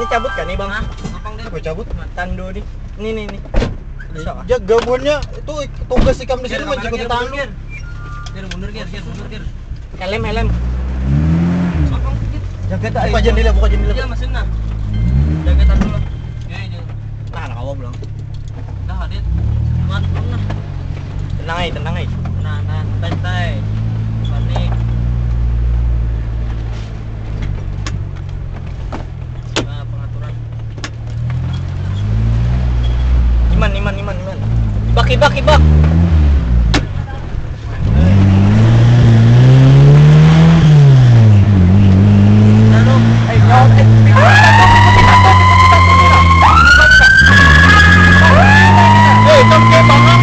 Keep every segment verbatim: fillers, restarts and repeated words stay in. Ini cabut kan nih bang? Hah? Gampang deh. Apa cabut? Tando nih. Nih nih nih. Ya gabunnya itu tugas ikam di sini menjaga tando. Gear mundur, gear, gear mundur, gear. Helm, helm. Sokong dikit. Jaga tak. Buka jendela, buka jendela. Iya, mesin nah. Jaga tando lah. Oke, yuk. Nah, nak awak belum? Dah, Dit. Aman belum nah. Tenang aja, tenang aja. Nah, nah, santai. Panik. Iman, iman, iman, iman. Ibak, ibak, ibak. Hey, come get my mom.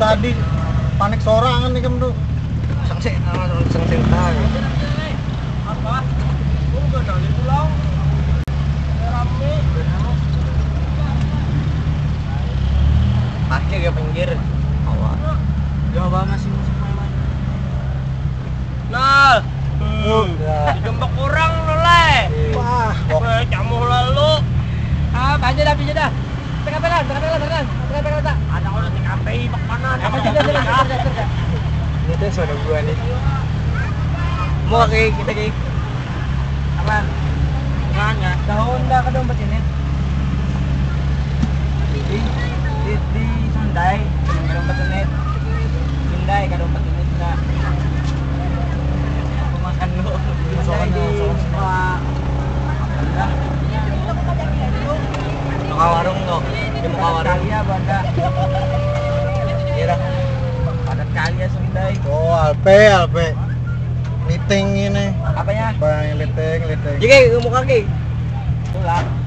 Tadi panik sorangan nih kamu tuh. Sengsi, sengsi tak. Apa? Bukan dari pulau. Ramai. Parkir ke pinggir. Awak. Jawa masih masih main. Nol. Digembok orang nolai. Wah. Wah, camuh lalu. Ah, banyak dah, banyak dah. Tengah pelan, tengah pelan, tengah pelan, tengah pelan. Ada orang tengah pelan, pak panan. Apa cerita, cerita, cerita. Itu suara gua ni. Mau kaki kita kaki. Apa? Mana? Daun dah ke dompet ini. Di di di sundai ke dompet ini. Sundai ke dompet ini dah. Makan lo. Sundai. Warung tuh, di muka warung ya banda. Kira padat kali ya Sundai. Oh, Alpe, Alpe. Meeting ini. Apanya? Bang meeting, meeting. Jadi muka kaki. Pulang.